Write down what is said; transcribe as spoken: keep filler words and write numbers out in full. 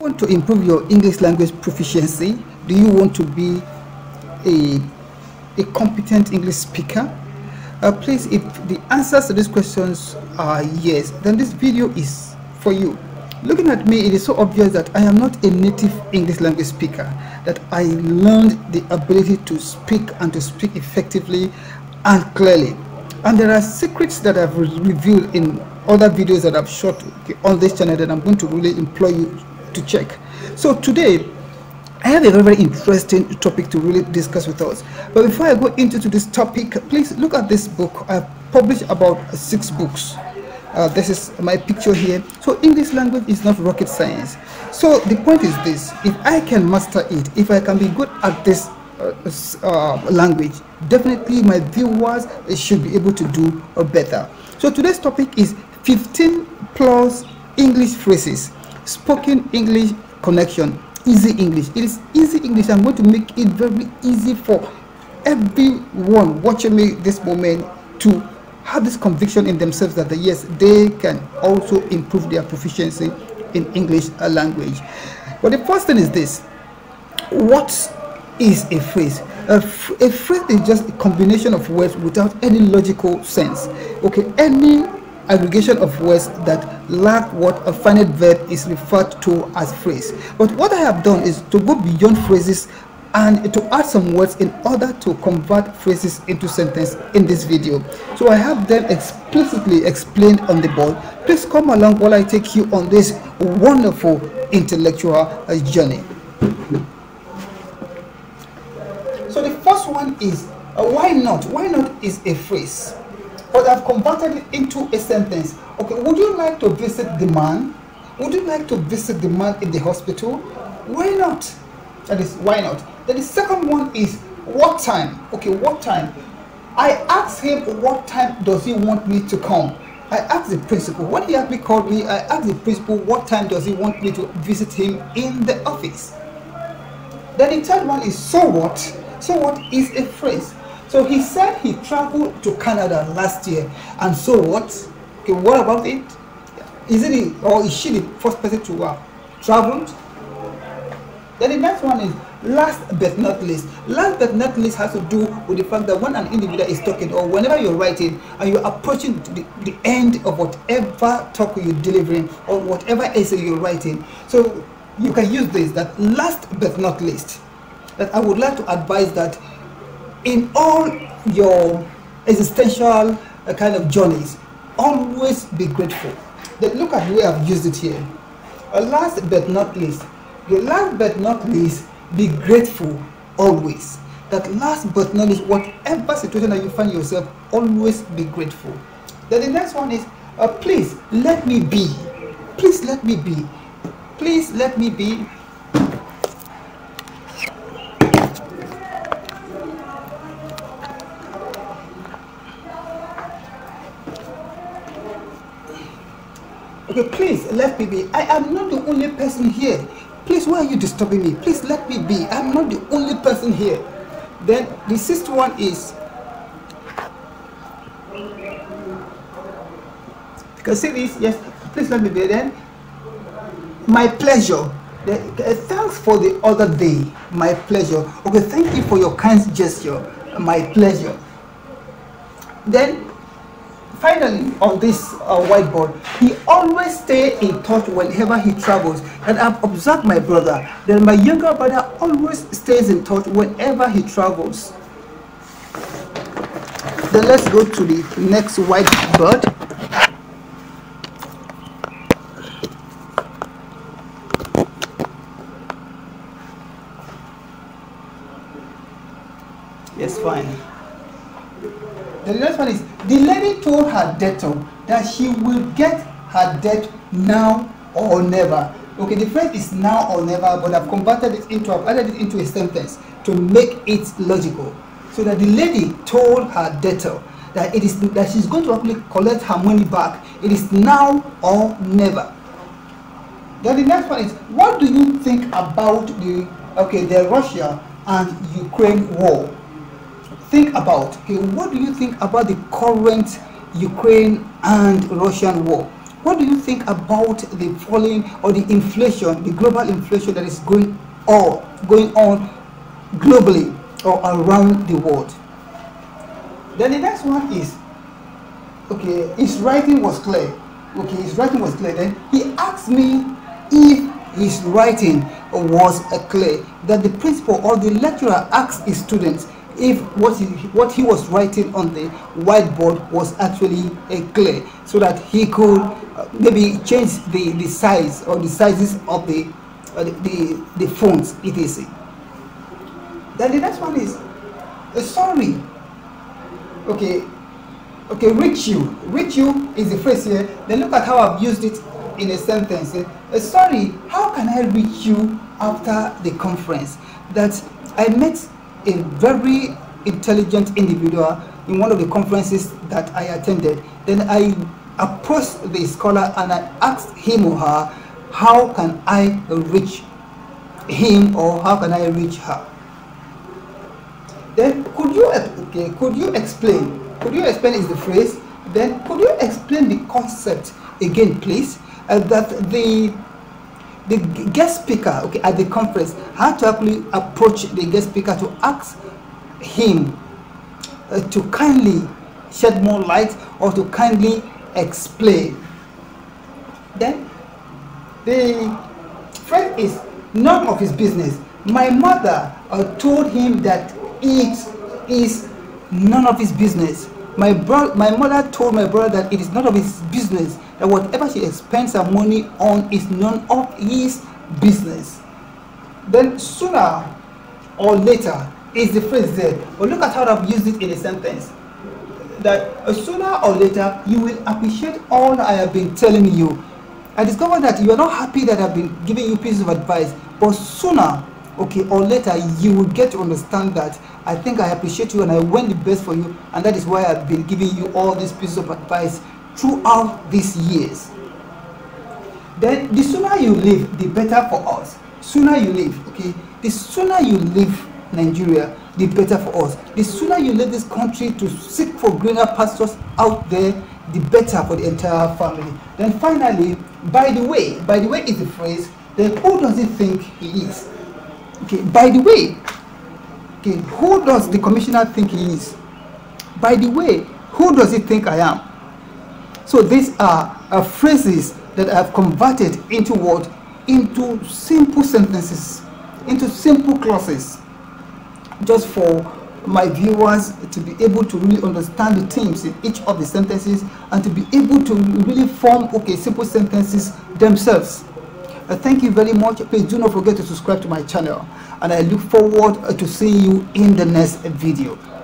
Want to improve your English language proficiency? Do you want to be a, a competent English speaker? Uh, please, if the answers to these questions are yes, then this video is for you. Looking at me, it is so obvious that I am not a native English language speaker, that I learned the ability to speak and to speak effectively and clearly. And there are secrets that I've re revealed in other videos that I've shot on this channel that I'm going to really implore you to check. So today I have a very, very interesting topic to really discuss with us. But before I go into to this topic, please look at this book. I've published about six books. Uh, this is my picture here. So English language is not rocket science. So the point is this: if I can master it, if I can be good at this uh, uh, language, definitely my viewers should be able to do better. So today's topic is fifteen plus English phrases. Spoken English connection, easy English. It is easy English. I'm going to make it very easy for everyone watching me this moment to have this conviction in themselves that yes, they can also improve their proficiency in English language. But the first thing is this: what is a phrase? A, a phrase is just a combination of words without any logical sense. Okay, any aggregation of words that lack what a finite verb is referred to as phrase. But what I have done is to go beyond phrases and to add some words in order to convert phrases into sentences in this video. So I have them explicitly explained on the board. Please come along while I take you on this wonderful intellectual journey. So the first one is uh, why not? Why not is a phrase, but I've converted it into a sentence. Okay, would you like to visit the man? Would you like to visit the man in the hospital? Why not? That is, why not? Then the second one is, what time? Okay, what time? I asked him, what time does he want me to come? I asked the principal. When he actually called me, I asked the principal, what time does he want me to visit him in the office? Then the third one is, so what? So what is a phrase. So he said he traveled to Canada last year, and so what? Okay, what about it? Isn't he or is she the first person to uh, travel? Then the next one is last but not least. Last but not least has to do with the fact that when an individual is talking or whenever you're writing and you're approaching the, the end of whatever talk you're delivering or whatever essay you're writing, so you can use this, that last but not least. That I would like to advise that in all your existential uh, kind of journeys, always be grateful. Then look at the way I've used it here. Uh, last but not least, the last but not least, be grateful always. That last but not least, whatever situation that you find yourself, always be grateful. Then the next one is, uh, please let me be. Please let me be. Please let me be. Okay, please let me be. I am not the only person here. Please, why are you disturbing me? Please let me be. I am not the only person here. Then the sixth one is, you can see this, yes, please let me be. Then, my pleasure. Then, thanks for the other day. My pleasure. Okay, thank you for your kind gesture. My pleasure. Then, finally, on this uh, whiteboard, he always stay in touch whenever he travels. And I've observed my brother, then my younger brother always stays in touch whenever he travels. Then let's go to the next whiteboard. Yes, fine. The next one is, the lady told her debtor that she will get her debt now or never. Okay, the phrase is now or never, but I've converted it into, I've added it into a sentence to make it logical. So that the lady told her debtor that it is that she's going to actually collect her money back. It is now or never. Then the next one is, what do you think about the okay the Russia and Ukraine war? Think about, okay, what do you think about the current Ukraine and Russian war? What do you think about the falling or the inflation, the global inflation that is going on, going on globally or around the world? Then the next one is, okay, his writing was clear. Okay, his writing was clear. Then he asked me if his writing was clear. That the principal or the lecturer asked his students if what he, what he was writing on the whiteboard was actually uh, clear, so that he could uh, maybe change the, the size or the sizes of the, uh, the, the, the fonts, et cetera. Then the next one is a summary. Okay, okay, reach you. Reach you is the phrase here. Then look at how I've used it in a sentence. Uh, sorry, how can I reach you after the conference? That I met a very intelligent individual in one of the conferences that I attended. Then I approached the scholar and I asked him or her, how can I reach him or how can I reach her? Then could you, okay, could you explain? Could you explain is the phrase. Then could you explain the concept again, please? Uh, that the The guest speaker, okay, at the conference, had to actually approach the guest speaker to ask him uh, to kindly shed more light or to kindly explain. Then the phrase is none of his business. My mother uh, told him that it is none of his business. My bro my mother told my brother that it is none of his business, that whatever she spends her money on is none of his business. Then sooner or later is the phrase there. But look at how I've used it in a sentence. That sooner or later you will appreciate all I have been telling you. I discovered that you are not happy that I've been giving you pieces of advice, but sooner, okay, or later you will get to understand that I think I appreciate you and I want the best for you, and that is why I've been giving you all these pieces of advice throughout these years. Then the sooner you leave, the better for us. Sooner you leave, okay, the sooner you leave Nigeria, the better for us. The sooner you leave this country to seek for greener pastures out there, the better for the entire family. Then finally, by the way, by the way is the phrase. Then who does he think he is? Okay, by the way, okay, who does the commissioner think he is? By the way, who does he think I am? So these are uh, phrases that I have converted into what? Into simple sentences, into simple clauses, just for my viewers to be able to really understand the themes in each of the sentences and to be able to really form, okay, simple sentences themselves. Uh, thank you very much. Please do not forget to subscribe to my channel, and I look forward to seeing you in the next video.